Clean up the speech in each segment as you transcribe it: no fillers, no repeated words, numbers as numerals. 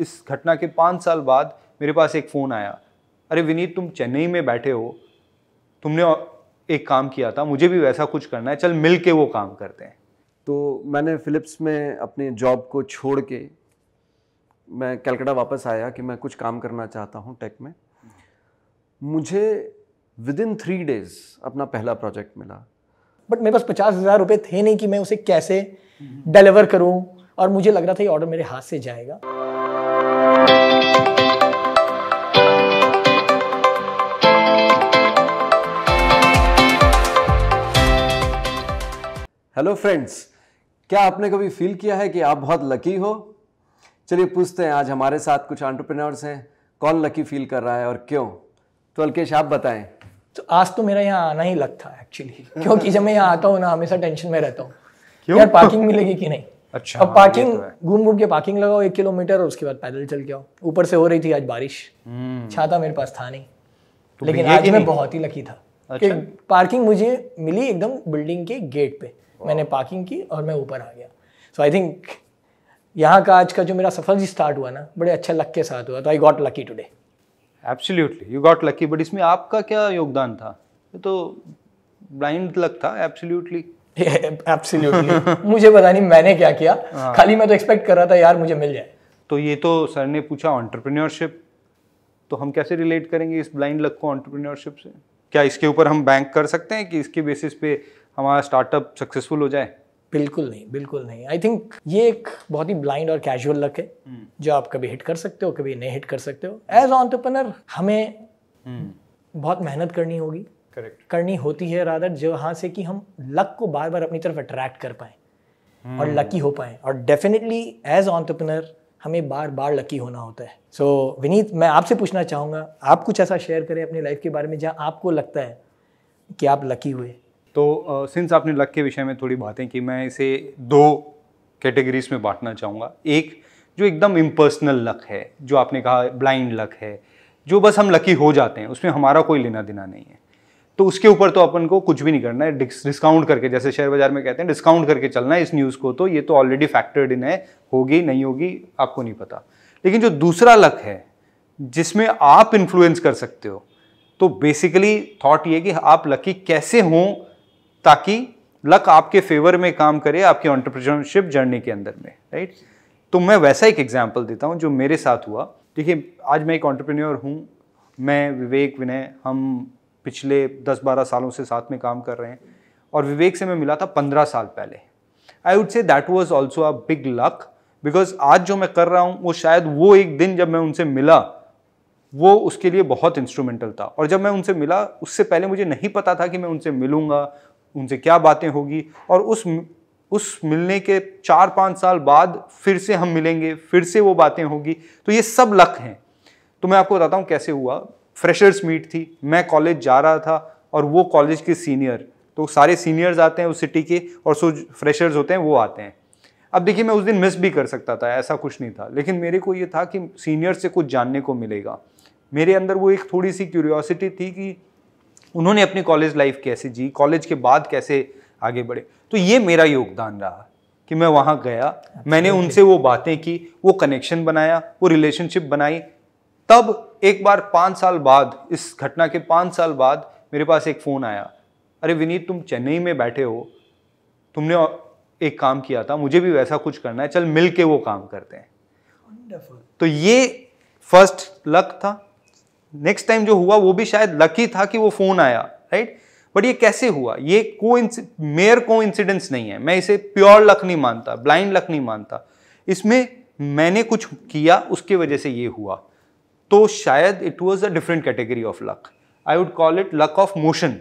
इस घटना के 5 साल बाद मेरे पास एक फ़ोन आया, अरे विनीत तुम चेन्नई में बैठे हो, तुमने एक काम किया था, मुझे भी वैसा कुछ करना है, चल मिल के वो काम करते हैं। तो मैंने फिलिप्स में अपनी जॉब को छोड़ के मैं कलकत्ता वापस आया कि मैं कुछ काम करना चाहता हूँ टेक में। मुझे विदिन 3 डेज़ अपना पहला प्रोजेक्ट मिला। बट मेरे पास 50,000 रुपये थे नहीं कि मैं उसे कैसे डिलीवर करूँ, और मुझे लग रहा था ये ऑर्डर मेरे हाथ से जाएगा। हेलो फ्रेंड्स, क्या आपने कभी फील किया है कि आप बहुत लकी हो? चलिए पूछते हैं, आज हमारे साथ कुछ एंटरप्रेन्योर्स हैं, कौन लकी फील कर रहा है और क्यों। तो अल्केश आप बताएं। तो आज तो मेरा यहाँ आना ही लक था एक्चुअली, क्योंकि जब मैं यहाँ आता हूँ ना हमेशा टेंशन में रहता हूँ यार पार्किंग मिलेगी कि नहीं। अच्छा, अब पार्किंग घूम के पार्किंग लगाओ 1 किलोमीटर और उसके बाद पैदल चल के आओ। ऊपर से हो रही थी आज बारिश, छाता मेरे पास था नहीं, लेकिन आज मैं बहुत ही लकी था कि पार्किंग मुझे मिली एकदम बिल्डिंग के गेट पे। मैंने पार्किंग की और मैं ऊपर आ गया। सो आई थिंक यहाँ का आज का जो मेरा सफर जी स्टार्ट हुआ ना, बड़े अच्छा लक के साथ हुआ। तो I got lucky today. Absolutely you got lucky, but इसमें आपका क्या योगदान था? तो ब्लाइंड लक था एब्सोल्युटली। एब्सोल्युटली मुझे पता नहीं मैंने क्या किया, खाली मैं तो एक्सपेक्ट कर रहा था यार मुझे मिल जाए। तो ये तो सर ने पूछा एंटरप्रेन्योरशिप, तो हम कैसे रिलेट करेंगे इस ब्लाइंड लक को एंटरप्रेन्योरशिप से? क्या इसके ऊपर हम बैंक कर सकते हैं कि इसके बेसिस पे हमारा स्टार्टअप सक्सेसफुल हो जाए? बिल्कुल नहीं, बिल्कुल नहीं। आई थिंक ये एक बहुत ही ब्लाइंड और कैजुअल लक है जो आप कभी हिट कर सकते हो, कभी नहीं हिट कर सकते हो। एज एंटरप्रेन्योर हमें बहुत मेहनत करनी होगी, करेक्ट करनी होती है रादर, जहाँ से कि हम लक को बार बार अपनी तरफ अट्रैक्ट कर पाएँ और लकी हो पाएँ। और डेफिनेटली एज एंटरप्रेन्योर हमें बार बार लकी होना होता है। सो विनीत, मैं आपसे पूछना चाहूँगा, आप कुछ ऐसा शेयर करें अपनी लाइफ के बारे में जहाँ आपको लगता है कि आप लकी हुए। तो सिंस आपने लक के विषय में थोड़ी बातें की, मैं इसे 2 कैटेगरीज में बांटना चाहूँगा। एक जो एकदम इम्पर्सनल लक है, जो आपने कहा ब्लाइंड लक है, जो बस हम लकी हो जाते हैं, उसमें हमारा कोई लेना देना नहीं है। तो उसके ऊपर तो अपन को कुछ भी नहीं करना है, डिस्काउंट करके, जैसे शेयर बाजार में कहते हैं डिस्काउंट करके चलना है इस न्यूज़ को। तो ये तो ऑलरेडी फैक्टर्ड इन है, होगी नहीं होगी आपको नहीं पता। लेकिन जो दूसरा लक है जिसमें आप इन्फ्लुएंस कर सकते हो, तो बेसिकली थॉट ये कि आप लकी कैसे हों ताकि लक आपके फेवर में काम करे आपकी एंटरप्रेन्योरशिप जर्नी के अंदर में, राइट। तो मैं वैसा एक एग्जांपल देता हूँ जो मेरे साथ हुआ। देखिए आज मैं एक एंटरप्रेन्योर हूँ, मैं विवेक विनय हम पिछले 10-12 सालों से साथ में काम कर रहे हैं, और विवेक से मैं मिला था 15 साल पहले। I would say that was also a big luck, because आज जो मैं कर रहा हूँ वो शायद वो एक दिन जब मैं उनसे मिला वो उसके लिए बहुत इंस्ट्रूमेंटल था। और जब मैं उनसे मिला उससे पहले मुझे नहीं पता था कि मैं उनसे मिलूँगा, उनसे क्या बातें होगी, और उस मिलने के 4-5 साल बाद फिर से हम मिलेंगे, फिर से वो बातें होगी। तो ये सब लक हैं। तो मैं आपको बताता हूँ कैसे हुआ। फ्रेशर्स मीट थी, मैं कॉलेज जा रहा था और वो कॉलेज के सीनियर, तो सारे सीनियर्स आते हैं उस सिटी के और सो फ्रेशर्स होते हैं वो आते हैं। अब देखिए मैं उस दिन मिस भी कर सकता था, ऐसा कुछ नहीं था, लेकिन मेरे को ये था कि सीनियर से कुछ जानने को मिलेगा। मेरे अंदर वो एक थोड़ी सी क्यूरियोसिटी थी कि उन्होंने अपनी कॉलेज लाइफ कैसे जी, कॉलेज के बाद कैसे आगे बढ़े। तो ये मेरा योगदान रहा कि मैं वहाँ गया, मैंने उनसे वो बातें की, वो कनेक्शन बनाया, वो रिलेशनशिप बनाई। तब एक बार 5 साल बाद, इस घटना के 5 साल बाद मेरे पास एक फ़ोन आया, अरे विनीत तुम चेन्नई में बैठे हो, तुमने एक काम किया था, मुझे भी वैसा कुछ करना है, चल मिल के वो काम करते हैं। तो ये फर्स्ट लक था। नेक्स्ट टाइम जो हुआ वो भी शायद लकी था कि वो फोन आया, राइट। बट ये कैसे हुआ? ये मेयर कोइंसिडेंस नहीं है, मैं इसे प्योर लक नहीं मानता, ब्लाइंड लक नहीं मानता। इसमें मैंने कुछ किया, उसके वजह से ये हुआ। तो शायद it was a different category of luck. I would call it luck of motion,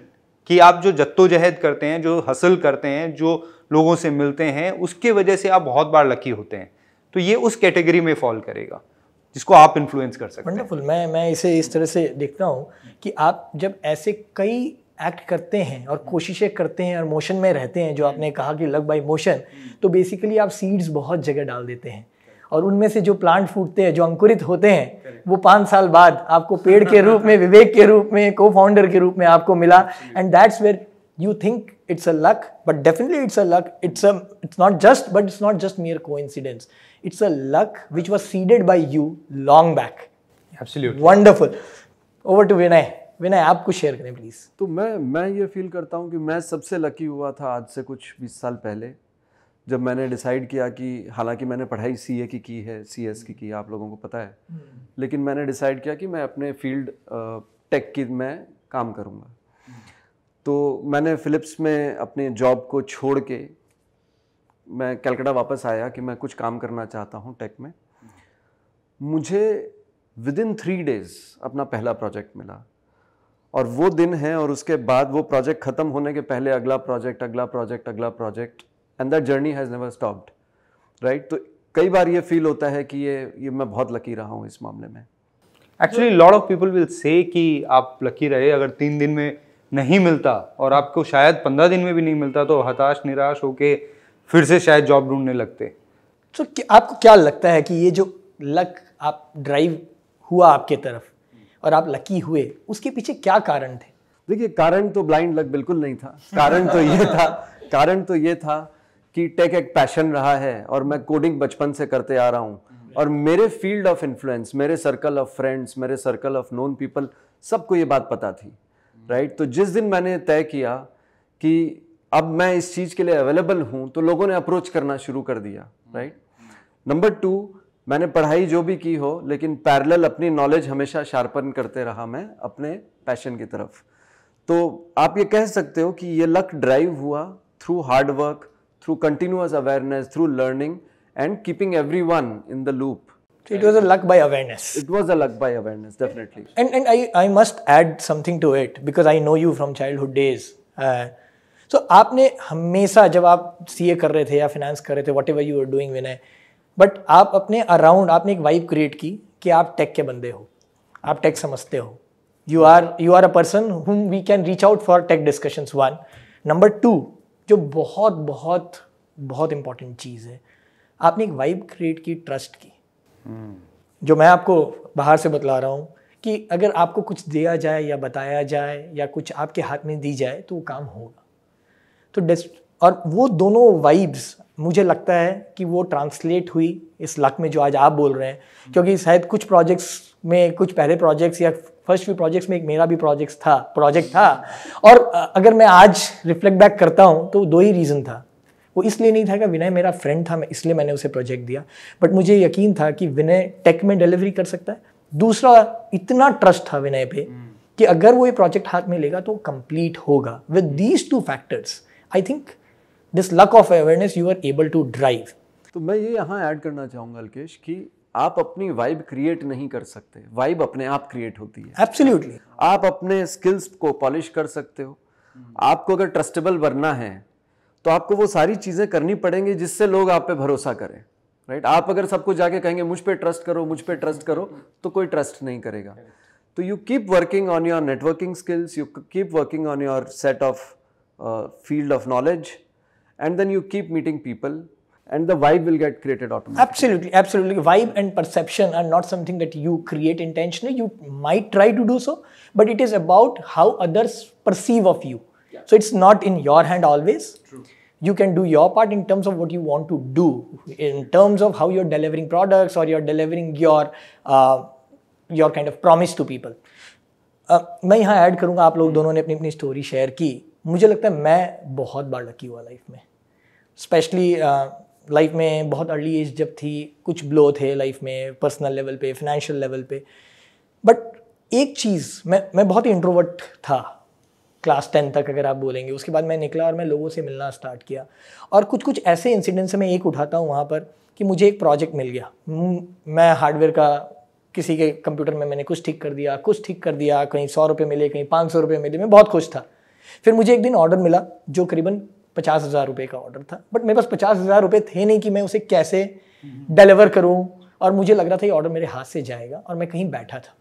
कि आप जो जद्दोजहद करते हैं, जो हसल करते हैं, जो लोगों से मिलते हैं, उसके वजह से आप बहुत बार लकी होते हैं। तो ये उस कैटेगरी में फॉल करेगा जिसको आप इन्फ्लुएंस कर सकते हैं। वंडरफुल। मैं इसे इस तरह से देखता हूँ कि आप जब ऐसे कई एक्ट करते हैं और कोशिशें करते हैं और मोशन में रहते हैं, जो आपने कहा कि लक बाय मोशन, तो बेसिकली आप सीड्स बहुत जगह डाल देते हैं और उनमें से जो प्लांट फूटते हैं, जो अंकुरित होते हैं, वो 5 साल बाद आपको पेड़ के रूप में, विवेक के रूप में, को फाउंडर के रूप में आपको मिला। And that's where you think it's a luck, but definitely it's a luck. It's not just, but it's not just mere coincidence. It's a luck which was seeded by you long back. Absolutely. Wonderful. Over to Vinay. Vinay, आप कुछ share करें please. तो मैं ये feel करता हूँ कि मैं सबसे लकी हुआ था आज से कुछ 20 साल पहले, जब मैंने डिसाइड किया कि, हालांकि मैंने पढ़ाई सीए की है, सीएस की है, आप लोगों को पता है, लेकिन मैंने डिसाइड किया कि मैं अपने फील्ड टेक की में काम करूँगा। तो मैंने फिलिप्स में अपने जॉब को छोड़ के मैं कलकत्ता वापस आया कि मैं कुछ काम करना चाहता हूँ टेक में। मुझे विदिन 3 डेज़ अपना पहला प्रोजेक्ट मिला, और वो दिन है और उसके बाद वो प्रोजेक्ट ख़त्म होने के पहले अगला project and that journey has never stopped, right. तो कई बार ये फील होता है कि ये मैं बहुत लकी रहा हूँ इस मामले में। Actually lot of people will say कि आप लकी रहे, अगर 3 दिन में नहीं मिलता और आपको शायद 15 दिन में भी नहीं मिलता तो हताश निराश होके फिर से शायद जॉब ढूंढने लगते। तो आपको क्या लगता है कि ये जो लक आप ड्राइव हुआ आपके तरफ और आप लकी हुए, उसके पीछे क्या कारण थे? देखिए, कारण तो ब्लाइंड लक बिल्कुल नहीं था। कारण तो ये था कि टेक एक पैशन रहा है और मैं कोडिंग बचपन से करते आ रहा हूँ, और मेरे फील्ड ऑफ इन्फ्लुएंस, मेरे सर्कल ऑफ फ्रेंड्स, मेरे सर्कल ऑफ नोन पीपल, सबको ये बात पता थी, राइट। तो जिस दिन मैंने तय किया कि अब मैं इस चीज़ के लिए अवेलेबल हूँ, तो लोगों ने अप्रोच करना शुरू कर दिया, राइट। नंबर 2, मैंने पढ़ाई जो भी की हो, लेकिन पैरेलल अपनी नॉलेज हमेशा शार्पन करते रहा मैं अपने पैशन की तरफ। तो आप ये कह सकते हो कि ये लक ड्राइव हुआ through hard work, through continuous awareness, through learning and keeping everyone in the loop. It was a luck by awareness. It was a luck by awareness, definitely. And I must add something to it because I know you from childhood days. So आपने हमेशा, जब आप CA कर रहे थे या finance कर रहे थे, whatever you were doing Vinay, but आप अपने around आपने एक vibe create की कि आप tech के बंदे हो, आप tech समझते हो. You are a person whom we can reach out for tech discussions. 1, number 2, जो बहुत बहुत बहुत important चीज़ है, आपने एक vibe create की trust की। जो मैं आपको बाहर से बतला रहा हूँ कि अगर आपको कुछ दिया जाए या बताया जाए या कुछ आपके हाथ में दी जाए तो वो काम होगा। तो और वो दोनों वाइब्स मुझे लगता है कि वो ट्रांसलेट हुई इस लक में जो आज आप बोल रहे हैं, क्योंकि शायद कुछ प्रोजेक्ट्स में, कुछ पहले प्रोजेक्ट्स या फर्स्ट फ्यू प्रोजेक्ट्स में एक मेरा भी प्रोजेक्ट था और अगर मैं आज रिफ्लेक्ट बैक करता हूँ तो 2 ही रीज़न था। वो इसलिए नहीं था कि विनय मेरा फ्रेंड था, इसलिए मैंने उसे प्रोजेक्ट दिया, बट मुझे यकीन था कि विनय टेक में डिलीवरी कर सकता है। दूसरा, इतना ट्रस्ट था विनय पे कि अगर वो ये प्रोजेक्ट हाथ में लेगा तो कंप्लीट होगा। With these 2 factors I think this luck of awareness you are able to drive. तो मैं ये यहाँ ऐड करना चाहूँगा अल्केश कि आप अपनी वाइब क्रिएट नहीं कर सकते, वाइब अपने आप क्रिएट होती है। एब्सोल्युटली। आप अपने स्किल्स को पॉलिश कर सकते हो। आपको अगर ट्रस्टेबल बनना है तो आपको वो सारी चीज़ें करनी पड़ेंगी जिससे लोग आप पे भरोसा करें, राइट। आप अगर सबको जाके कहेंगे मुझ पे ट्रस्ट करो तो कोई ट्रस्ट नहीं करेगा। तो you keep working on your networking skills, you keep working on your set of field of knowledge and then you keep meeting people and the vibe will get created automatically. Absolutely. Vibe and perception are not something that you create intentionally. You might try to do so, but it is about how others perceive of you. Yeah. So it's not in your hand always. True. You can do your part in terms of what you want to do, in terms of how you're delivering products or you're delivering your kind of promise to people. मैं यहाँ add करूँगा, आप लोग दोनों ने अपनी अपनी story share की। मुझे लगता है मैं बहुत बार लकी हुआ लाइफ में, स्पेशली लाइफ में बहुत अर्ली एज जब थी, कुछ ब्लो थे लाइफ में, पर्सनल लेवल पे, फाइनेंशियल लेवल पे। बट एक चीज़, मैं बहुत ही इंट्रोवर्ट था क्लास 10 तक अगर आप बोलेंगे। उसके बाद मैं निकला और मैं लोगों से मिलना स्टार्ट किया, और कुछ ऐसे इंसिडेंट्स मैं एक उठाता हूँ वहाँ पर कि मुझे एक प्रोजेक्ट मिल गया। मैं हार्डवेयर का, किसी के कंप्यूटर में मैंने कुछ ठीक कर दिया, कहीं 100 रुपये मिले, कहीं 500 रुपये मिले, मैं बहुत खुश था। फिर मुझे एक दिन ऑर्डर मिला जो करीबन 50,000 रुपये का ऑर्डर था, बट मेरे पास 50,000 रुपये थे नहीं कि मैं उसे कैसे डिलीवर करूं, और मुझे लग रहा था ये ऑर्डर मेरे हाथ से जाएगा। और मैं कहीं बैठा था,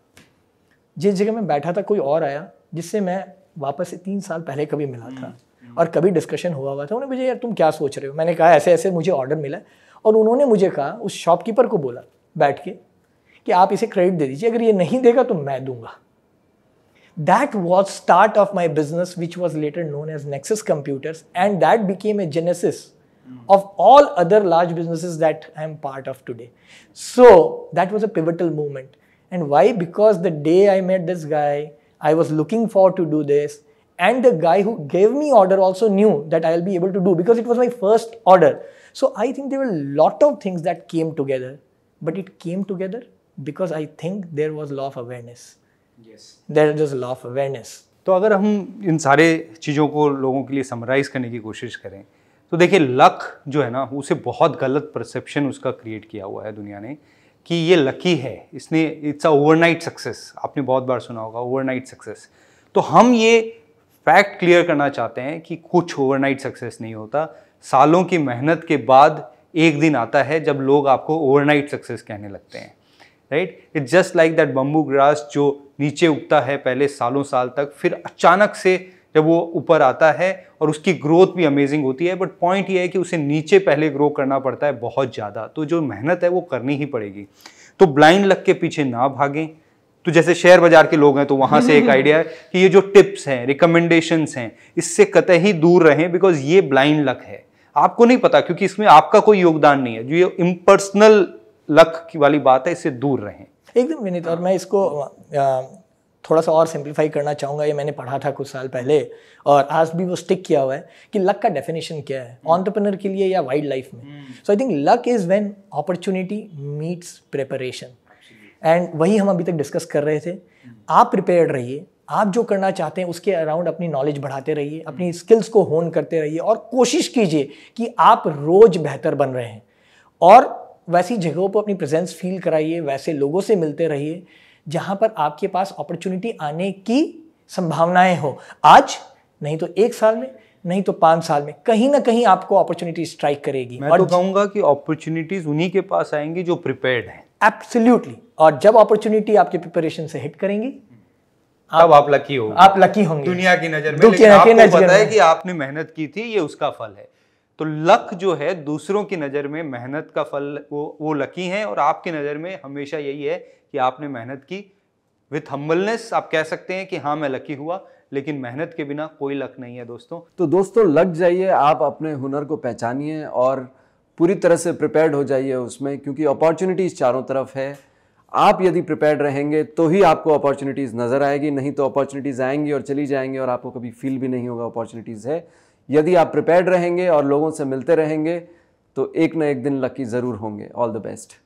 जिस जगह मैं बैठा था कोई और आया जिससे मैं वापस से 3 साल पहले कभी मिला था और कभी डिस्कशन हुआ था। उन्होंने मुझे, यार तुम क्या सोच रहे हो? मैंने कहा ऐसे ऐसे मुझे ऑर्डर मिला, और उन्होंने मुझे कहा, उस शॉपकीपर को बोला बैठ के कि आप इसे क्रेडिट दे दीजिए, अगर ये नहीं देगा तो मैं दूंगा। That was start of my business, which was later known as Nexus Computers, and that became a genesis of all other large businesses that I am part of today. So that was a pivotal moment. And why? Because the day I met this guy, I was looking forward to do this. And the guy who gave me order also knew that I'll be able to do, because it was my first order. So I think there were a lot of things that came together, but it came together because I think there was law of awareness. Yes. There was law of awareness. तो अगर हम इन सारे चीज़ों को लोगों के लिए summarise करने की कोशिश करें तो देखिए, लक जो है ना, उसे बहुत गलत परसेप्शन उसका क्रिएट किया हुआ है दुनिया ने कि ये लकी है, इसने इट्स अ ओवरनाइट सक्सेस, आपने बहुत बार सुना होगा ओवरनाइट सक्सेस। तो हम ये फैक्ट क्लियर करना चाहते हैं कि कुछ ओवरनाइट सक्सेस नहीं होता, सालों की मेहनत के बाद एक दिन आता है जब लोग आपको ओवरनाइट सक्सेस कहने लगते हैं, right. It's just like that bamboo grass जो नीचे उगता है पहले सालों साल तक, फिर अचानक से जब वो ऊपर आता है और उसकी ग्रोथ भी अमेजिंग होती है, बट पॉइंट ये है कि उसे नीचे पहले ग्रो करना पड़ता है बहुत ज़्यादा, तो जो मेहनत है वो करनी ही पड़ेगी। तो ब्लाइंड लक के पीछे ना भागें। तो जैसे शेयर बाजार के लोग हैं तो वहाँ से एक आइडिया है कि ये जो टिप्स हैं, रिकमेंडेशंस हैं, इससे कतई दूर रहें, बिकॉज ये ब्लाइंड लक है, आपको नहीं पता क्योंकि इसमें आपका कोई योगदान नहीं है। जो ये इम्पर्सनल लक की वाली बात है, इससे दूर रहें एकदम विनीत। और मैं इसको थोड़ा सा और सिंप्लीफाई करना चाहूँगा। ये मैंने पढ़ा था कुछ साल पहले और आज भी वो स्टिक किया हुआ है कि लक का डेफिनेशन क्या है एंटरप्रेन्योर के लिए या वाइल्ड लाइफ में। So I think luck is when opportunity meets preparation, and वही हम अभी तक डिस्कस कर रहे थे। आप प्रिपेयर्ड रहिए, आप जो करना चाहते हैं उसके अराउंड अपनी नॉलेज बढ़ाते रहिए, अपनी स्किल्स को होन करते रहिए और कोशिश कीजिए कि आप रोज़ बेहतर बन रहे हैं, और वैसी जगहों पर अपनी प्रेजेंस फील कराइए, वैसे लोगों से मिलते रहिए जहाँ पर आपके पास अपॉर्चुनिटी आने की संभावनाएं हो। आज नहीं तो एक साल में, नहीं तो 5 साल में, कहीं ना कहीं आपको अपॉर्चुनिटी स्ट्राइक करेगी। मैं तो कहूँगा कि अपॉर्चुनिटीज उन्हीं के पास आएंगी जो प्रिपेयर्ड हैं। एब्सोल्युटली। और जब अपॉर्चुनिटी आपके प्रिपरेशन से हिट करेंगी तब आप लकी होंगे, आप लकी होंगे दुनिया की नज़र में। आपको पता है कि आपने मेहनत की थी, ये उसका फल है। तो लक जो है दूसरों की नज़र में मेहनत का फल, वो लकी हैं, और आपकी नज़र में हमेशा यही है कि आपने मेहनत की। विथ हम्बलनेस आप कह सकते हैं कि हाँ मैं लकी हुआ, लेकिन मेहनत के बिना कोई लक नहीं है दोस्तों। तो दोस्तों लग जाइए, आप अपने हुनर को पहचानिए और पूरी तरह से प्रिपेयर्ड हो जाइए उसमें, क्योंकि अपॉर्चुनिटीज़ चारों तरफ है। आप यदि प्रिपेयर्ड रहेंगे तो ही आपको अपॉर्चुनिटीज़ नज़र आएगी, नहीं तो अपॉर्चुनिटीज़ आएंगी और चली जाएंगी और आपको कभी फील भी नहीं होगा अपॉर्चुनिटीज़ है। यदि आप प्रिपेयर्ड रहेंगे और लोगों से मिलते रहेंगे तो एक ना एक दिन लकी ज़रूर होंगे। All the best.